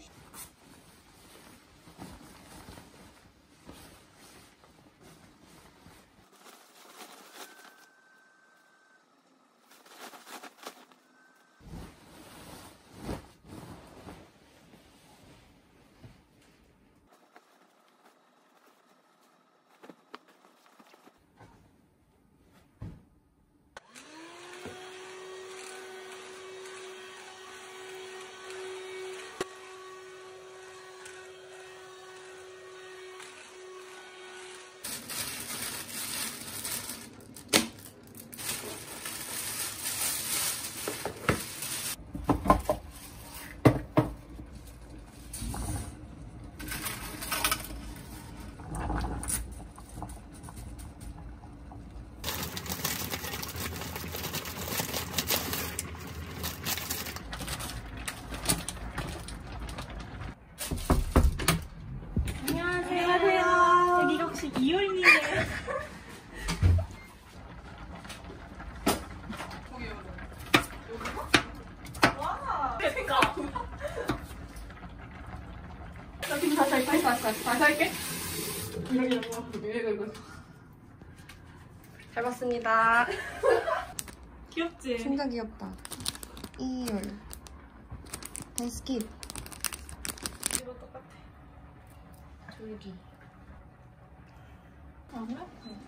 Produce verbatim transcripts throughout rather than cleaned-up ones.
시... 잘 봤습니다. 귀엽지? 진짜 귀엽다. 이율 다이스킵 이거 똑같아. 졸기 안 그래? 응.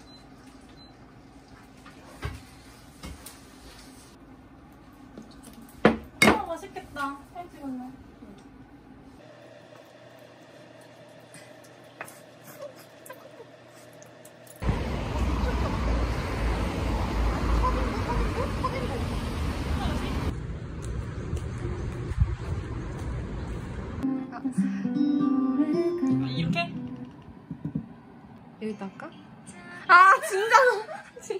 아, 맛있겠다. 잘 찍었네. 이렇게? 여기다 할까? 아 진짜!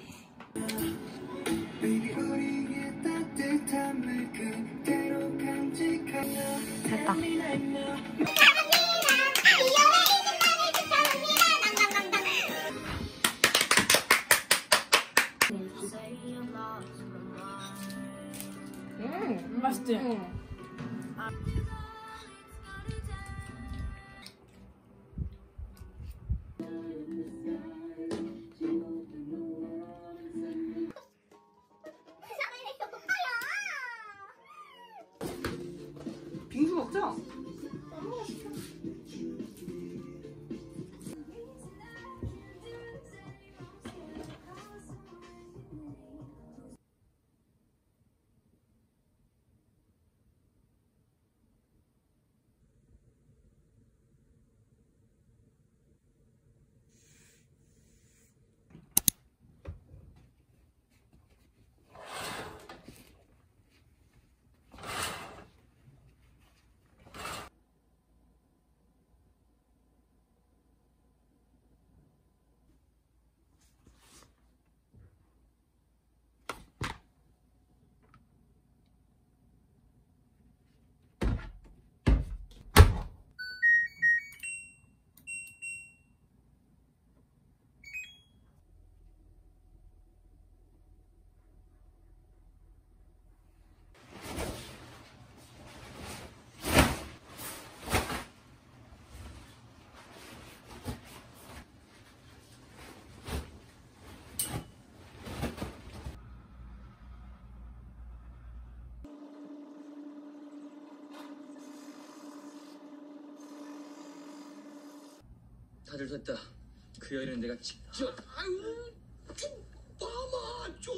됐다. 음 맛있지? 응. 다들 됐다. 그 여인은 내가 직접. 아유, 좀 봐마 좀.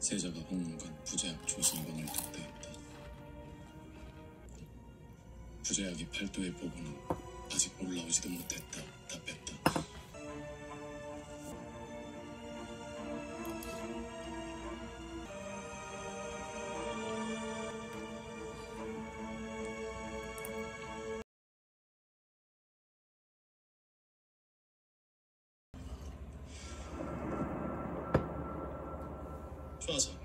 세자가 홍문관 부제학 조선본을 독대했다. 부제학이 팔도의 보고는 아직 올라오지도 못했다. 답했다. 좋아서